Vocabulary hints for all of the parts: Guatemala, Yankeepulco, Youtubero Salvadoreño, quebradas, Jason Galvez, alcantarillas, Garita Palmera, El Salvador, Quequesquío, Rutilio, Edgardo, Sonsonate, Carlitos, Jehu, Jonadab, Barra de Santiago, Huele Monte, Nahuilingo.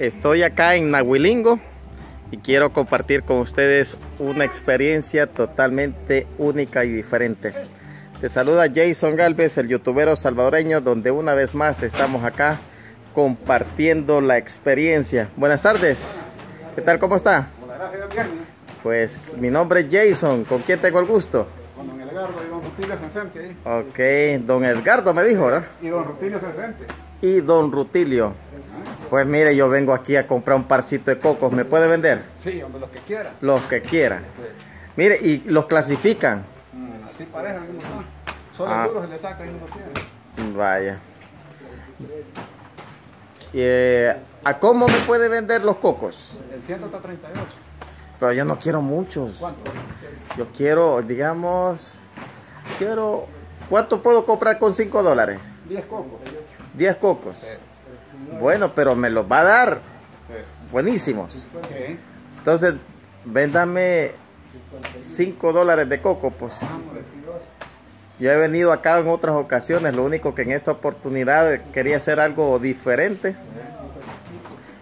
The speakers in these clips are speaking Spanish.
Estoy acá en Nahuilingo y quiero compartir con ustedes una experiencia totalmente única y diferente. Te saluda Jason Galvez, el youtubero salvadoreño, donde una vez más estamos acá compartiendo la experiencia. Buenas tardes, ¿qué tal? ¿Cómo está? Pues mi nombre es Jason, ¿con quién tengo el gusto? Con don Edgardo y don Rutilio presente. Ok, don Edgardo me dijo, ¿verdad? Y don Rutilio presente. Y don Rutilio. Pues mire, yo vengo aquí a comprar un parcito de cocos, ¿me puede vender? Sí, hombre, los que quiera. Los que quiera. Sí. Mire, y los clasifican. Así pareja, mismo son. Solo duros se le sacan y no los tienen. Vaya. ¿A cómo me puede vender los cocos? El 138. Pero yo no quiero muchos. ¿Cuánto? Yo quiero, digamos, ¿cuánto puedo comprar con 5 dólares? 10 cocos. 10 cocos. Sí. Bueno, pero me los va a dar. Sí. Buenísimos. Sí. Entonces, véndame 5 dólares de coco, pues. Yo he venido acá en otras ocasiones, lo único que en esta oportunidad quería hacer algo diferente.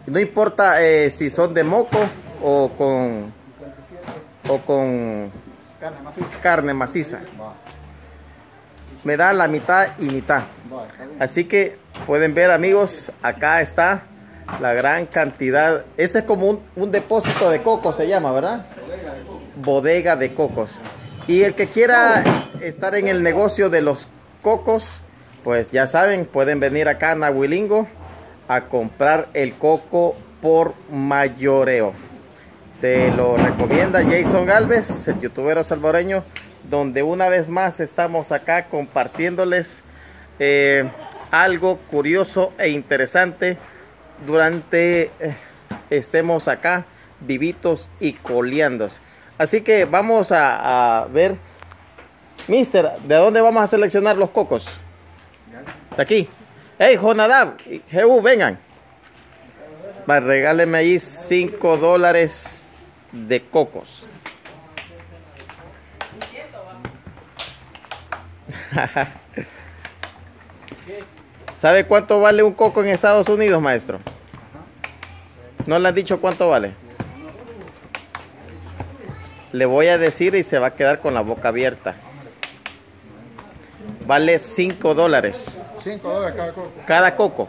No importa si son de moco o con carne maciza. Me da la mitad y mitad. Así que pueden ver, amigos, acá está la gran cantidad. Este es como un depósito de coco, se llama, ¿verdad? Bodega de cocos. Y el que quiera estar en el negocio de los cocos, pues ya saben, pueden venir acá a Nahuilingo a comprar el coco por mayoreo. Te lo recomienda Jason Galvez, el youtubero salvadoreño, donde una vez más estamos acá compartiéndoles algo curioso e interesante durante estemos acá vivitos y coleandos. Así que vamos a ver, mister, ¿de dónde vamos a seleccionar los cocos? De aquí. Hey, Jonadab, Jehu, vengan. Regálenme ahí 5 dólares de cocos. ¿Sabe cuánto vale un coco en Estados Unidos, maestro? ¿No le han dicho cuánto vale? Le voy a decir y se va a quedar con la boca abierta. Vale 5 dólares. 5 dólares cada coco. Cada coco.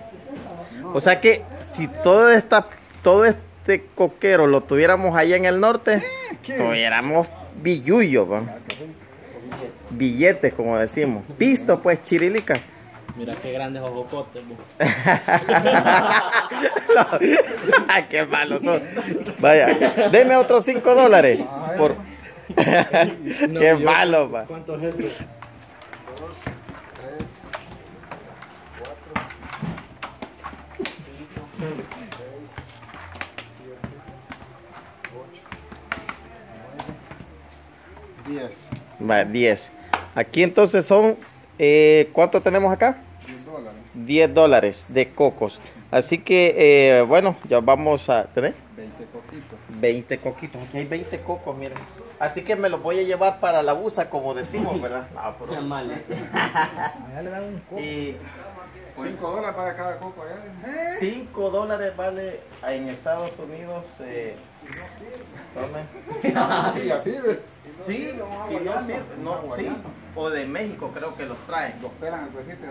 O sea que si todo este coquero lo tuviéramos allá en el norte, tuviéramos billullo, ¿va? Billetes, como decimos. Pisto, pues, chirilica. Mira qué grandes ojocotes. Ay, qué malos son. Vaya, deme otros 5 dólares. Por... no, qué malo, pa. ¿Cuántos es? 2, 3, 4, 5, 6, 7, 8, 9, 10. Va, 10. Aquí entonces son... ¿cuánto tenemos acá? 10 dólares. 10 dólares de cocos. Así que, bueno, ya vamos a tener 20 coquitos. 20 coquitos. Aquí hay 20 cocos, miren. Así que me los voy a llevar para la busa, como decimos, ¿verdad? Ah, por... Qué mal, ¿eh? Allá le dan un coco. Y 5 dólares para cada coco allá. 5 dólares vale en Estados Unidos. Sí, no, sí, o de México creo que los traen. Los pelan al principio.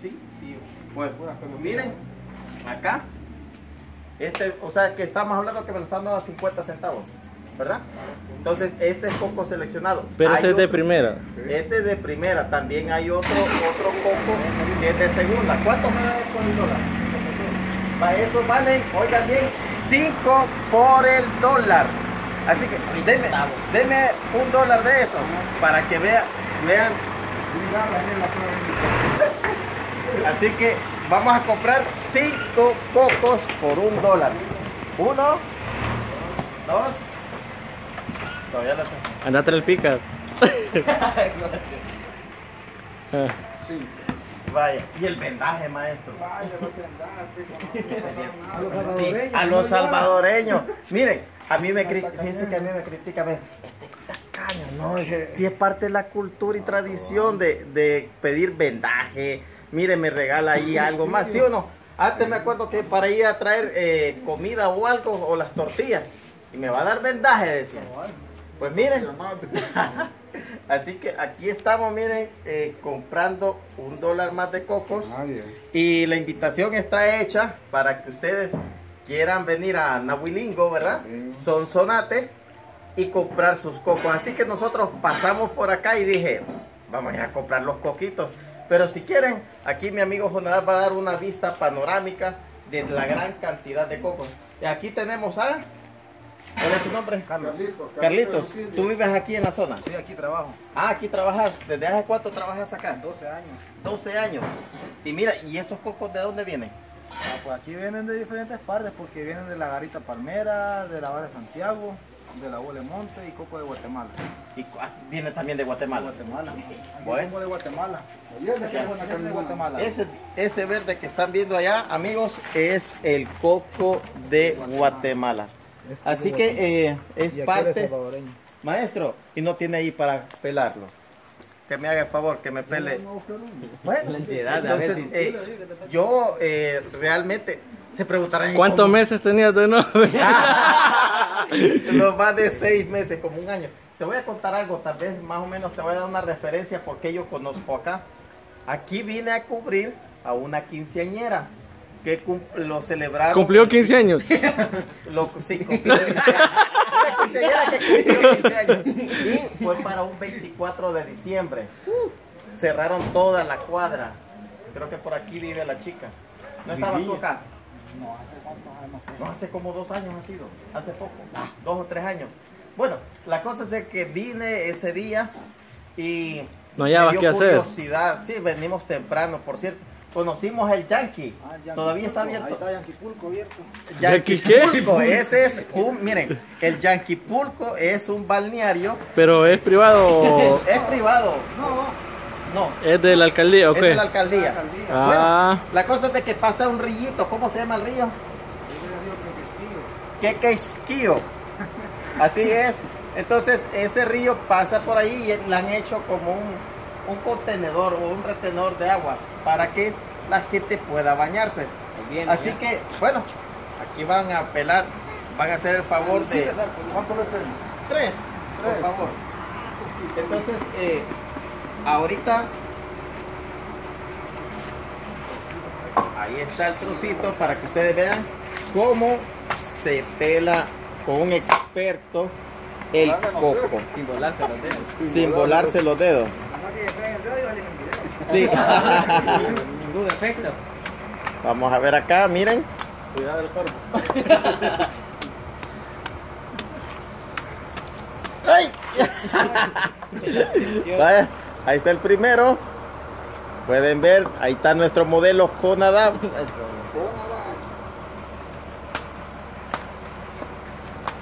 Sí, sí. Pues miren, acá, o sea que estamos hablando que me lo están dando a 50 centavos, ¿verdad? Entonces este es coco seleccionado. Pero ese es de primera. Este es de primera, también hay otro coco que es de segunda. ¿Cuánto me da por el dólar? Para eso vale, oigan bien, 5 por el dólar. Así que deme un dólar de eso para que vean. Así que vamos a comprar 5 cocos por un dólar. 1, 2. Todavía no tengo. Andate el pica. Sí. Vaya, y el vendaje, maestro. Vaya, los vendajes. Sí, a los salvadoreños. Miren, a mí me critican. Fíjense que a mí me critican. Este tacaño, ¿no? Si es parte de la cultura y tradición de pedir vendaje. Mire, me regala ahí algo más, ¿sí o no? Antes me acuerdo que para ir a traer comida o algo, o las tortillas, y me va a dar vendaje, decía. Pues miren, así que aquí estamos, miren, comprando $1 más de cocos. Y la invitación está hecha para que ustedes quieran venir a Nahuilingo, ¿verdad? Sonsonate y comprar sus cocos. Así que nosotros pasamos por acá y dije, vamos a ir a comprar los coquitos. Pero si quieren, aquí mi amigo Jonadab va a dar una vista panorámica de la gran cantidad de cocos. Y aquí tenemos a... ¿Cuál es su nombre? Carlitos. Carlitos, ¿tú vives aquí en la zona? Sí, aquí trabajo. Ah, aquí trabajas. ¿Desde hace cuánto trabajas acá? 12 años. 12 años. Y mira, ¿y estos cocos de dónde vienen? Ah, pues aquí vienen de diferentes partes, porque vienen de la Garita Palmera, de la Barra de Santiago, de la Huele Monte y coco de Guatemala. Y viene también de Guatemala. Guatemala. Bueno. De Guatemala. De Guatemala. Ese verde que están viendo allá, amigos, es el coco de Guatemala. Este así que es parte maestro, y no tiene ahí para pelarlo. Que me haga el favor, que me pele. Bueno, la ansiedad. Entonces, a veces. Yo realmente se preguntarán. ¿Cuántos meses tenías de novio? No, más de 6 meses, como un año. Te voy a contar algo, tal vez más o menos te voy a dar una referencia porque yo conozco acá. Aquí vine a cubrir a una quinceañera que lo celebraron. ¿Cumplió 15 años? Sí, cumplió 15 años. Una quinceañera que cumplió 15 años. Y fue para un 24 de diciembre. Cerraron toda la cuadra. Creo que por aquí vive la chica. ¿No estabas tú acá? No, hace cuántos años, no sé. No, hace como 2 años ha sido, hace poco, 2 o 3 años. Bueno, la cosa es de que vine ese día y no hallaba qué hacer. Curiosidad, sí, venimos temprano, por cierto. Conocimos el Yankee. Ah, el Yankee todavía está abierto. Ahí está Yankeepulco abierto. Yankeepulco, ese es un, miren, el Yankeepulco es un balneario. Pero es privado. Es privado. No. No. ¿Es de la alcaldía o qué? Es de la alcaldía. Ah. Bueno, la cosa es de que pasa un rillito. ¿Cómo se llama el río? El río Quequesquío. Así es. Entonces, ese río pasa por ahí y le han hecho como un contenedor o un retenedor de agua para que la gente pueda bañarse. Bien, así bien. Que, bueno, aquí van a pelar. Van a hacer el favor de... Tres, por favor. Entonces, ahorita, ahí está el trocito para que ustedes vean cómo se pela con un experto el coco. Sin volarse los dedos. Sin volarse los dedos. Sí. Ningún efecto. Vamos a ver acá, miren. Cuidado del cuerpo. ¡Ay! Vaya. Ahí está el primero. Pueden ver, ahí está nuestro modelo Jonadab.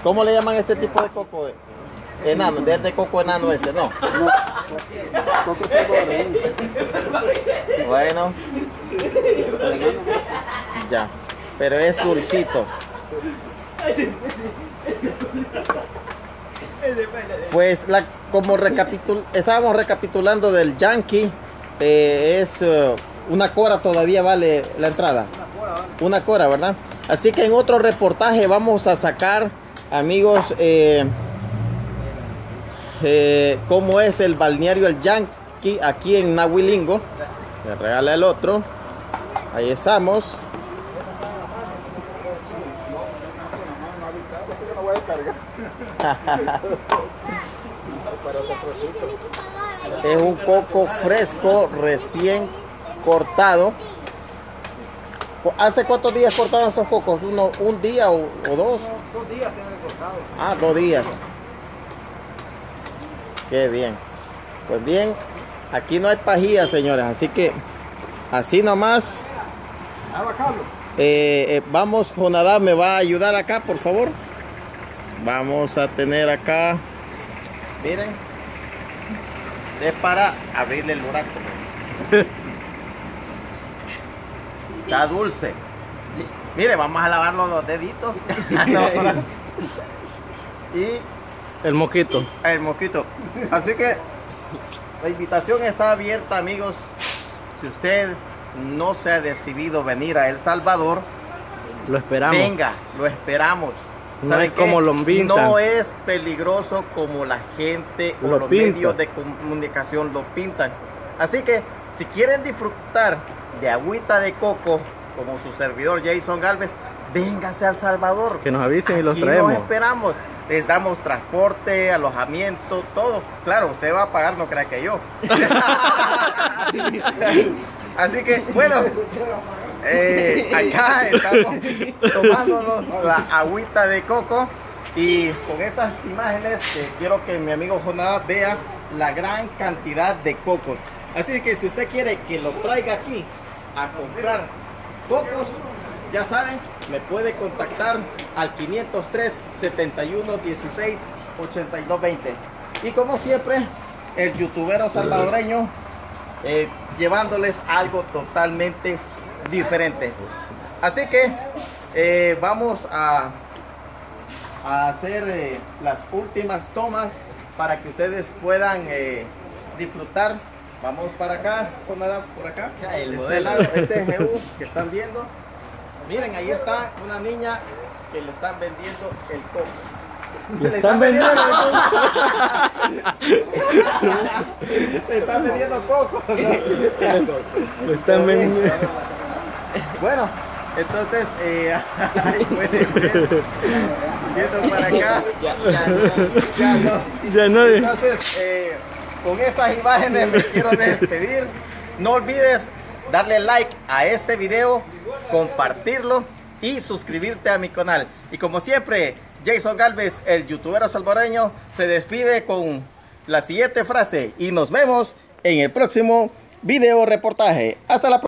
¿Cómo le llaman a este tipo de coco? Enano, de este coco enano ese, no. Coco salvadoreño. Bueno. Ya. Pero es dulcito. Pues como estábamos recapitulando del Yankee, es una cora todavía vale la entrada. Una cora, ¿verdad? Así que en otro reportaje vamos a sacar, amigos, cómo es el balneario El Yankee aquí en Nahuilingo. Me regala el otro. Ahí estamos. Es un coco fresco recién cortado. ¿Hace cuántos días cortaron esos cocos? ¿Un día o dos? 2 días tienen cortado. Ah, 2 días. Qué bien. Pues bien, aquí no hay pajillas, señores. Así que, así nomás. Vamos, Jonadab, ¿me va a ayudar acá, por favor? Vamos a tener acá, miren, es para abrirle el buraco. Está dulce. Mire, vamos a lavar los deditos. Y el mosquito. El mosquito. Así que la invitación está abierta, amigos. Si usted no se ha decidido venir a El Salvador, lo esperamos. Venga, lo esperamos. No es como lo pintan. No es peligroso como la gente o los medios de comunicación lo pintan. Así que si quieren disfrutar de agüita de coco, como su servidor Jason Galvez, véngase a El Salvador. Que nos avisen y los traemos. Los esperamos. Les damos transporte, alojamiento, todo. Claro, usted va a pagar, no crea que yo. Así que, bueno, acá estamos tomándonos la agüita de coco. Y con estas imágenes quiero que mi amigo Jonadab vea la gran cantidad de cocos. Así que si usted quiere que lo traiga aquí a comprar cocos, ya saben, me puede contactar al 503-7116-8220. Y como siempre, el youtubero salvadoreño llevándoles algo totalmente diferente. Así que vamos a hacer las últimas tomas para que ustedes puedan disfrutar. Vamos para acá, Jonadab, por acá. Este lado, este es Jehu, que están viendo. Miren, ahí está una niña que le están vendiendo el coco. ¿Le están vendiendo el coco? Le están vendiendo coco. Le están vendiendo. Bueno, entonces, ahí pueden ver. Viendo para acá. Ya no. Entonces, con estas imágenes me quiero despedir. No olvides darle like a este video, compartirlo y suscribirte a mi canal. Y como siempre, Jason Galvez, el youtubero salvadoreño, se despide con la siguiente frase. Y nos vemos en el próximo video reportaje. Hasta la próxima.